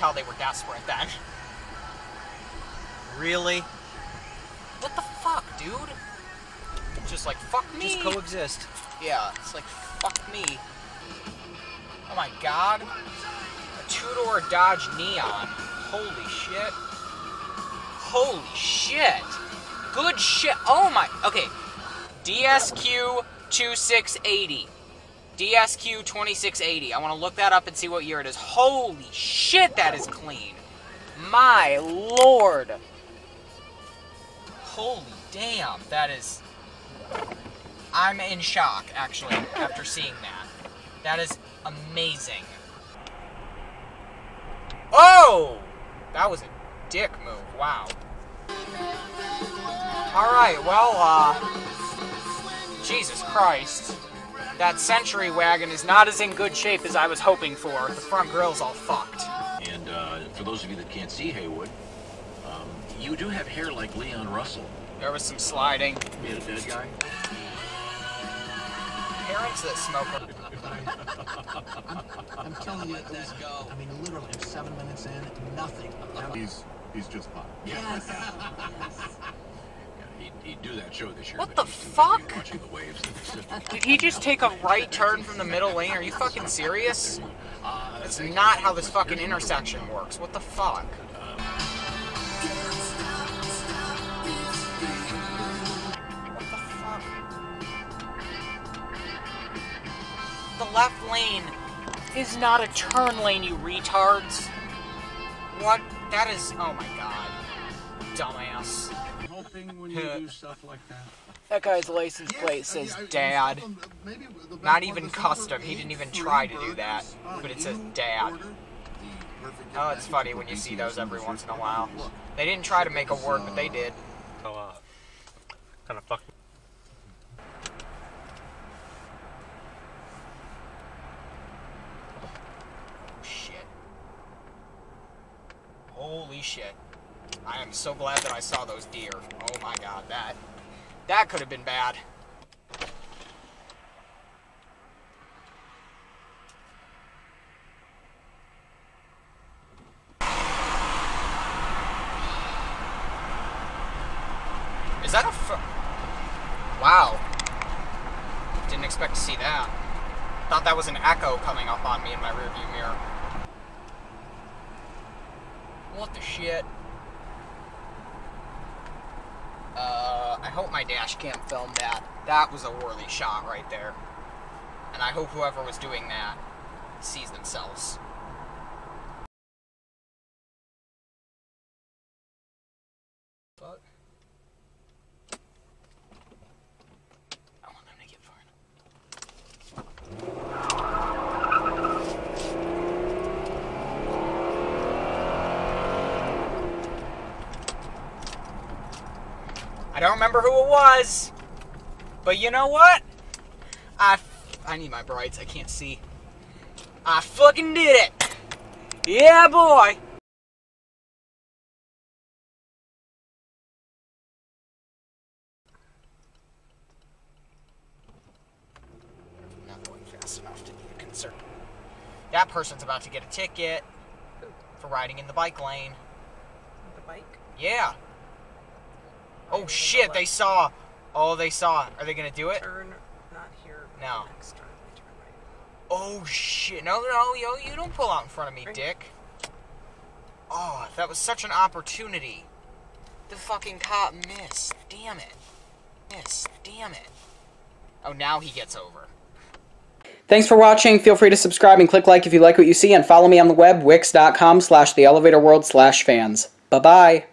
tell they were desperate then. Really? What the fuck, dude? Just like, fuck me. Just coexist. Yeah, it's like, fuck me. Oh my god. A two-door Dodge Neon. Holy shit. Holy shit. Good shit. Oh my. Okay. DSQ 2680. DSQ 2680. I want to look that up and see what year it is. Holy shit, that is clean. My lord. Holy damn, that is... I'm in shock, actually, after seeing that. That is amazing. Oh! That was a dick move. Wow. Alright, well, Jesus Christ. That Century wagon is not as in good shape as I was hoping for. The front grill's all fucked. And for those of you that can't see Haywood, you do have hair like Leon Russell. There was some sliding. We had a dead guy. Parents that smoke. I'm telling you, let's go. I mean, literally, I'm 7 minutes in, nothing. He's just fine. Yes. Yes. He'd do that show this year. What the fuck? The waves did he just take a right turn from the middle lane? Are you fucking serious? That's not how this fucking intersection works. What the fuck? The left lane is not a turn lane, you retards. What? That is... Oh my god. Dumbass. When you do stuff like that. That guy's license plate says Dad. Not even custom. He didn't even try to do that. But it says Dad. Oh, it's funny when you see those every once in a while. They didn't try to make a word, but they did. So, kind of fucked. Holy shit. I am so glad that I saw those deer. Oh my god, that could have been bad. Is that a wow. Didn't expect to see that. Thought that was an echo coming up on me in my rearview mirror. What the shit? I hope my dash cam filmed that. That was a whirly shot right there. And I hope whoever was doing that sees themselves. Fuck. I want them to get far enough. I don't remember who it was, but you know what? I need my brights. I can't see. I fucking did it. Yeah, boy. Not going fast enough to be a concern. That person's about to get a ticket for riding in the bike lane. The bike? Yeah. Oh shit, they saw. Oh, they saw. Are they gonna do it? Turn not here. No. Next turn, turn right. Oh shit. No, yo, you don't pull out in front of me, dick. Oh, that was such an opportunity. The fucking cop missed. Damn it. Missed. Damn it. Oh, now he gets over. Thanks for watching. Feel free to subscribe and click like if you like what you see, and follow me on the web, wix.com/theelevatorworld/fans. Bye-bye.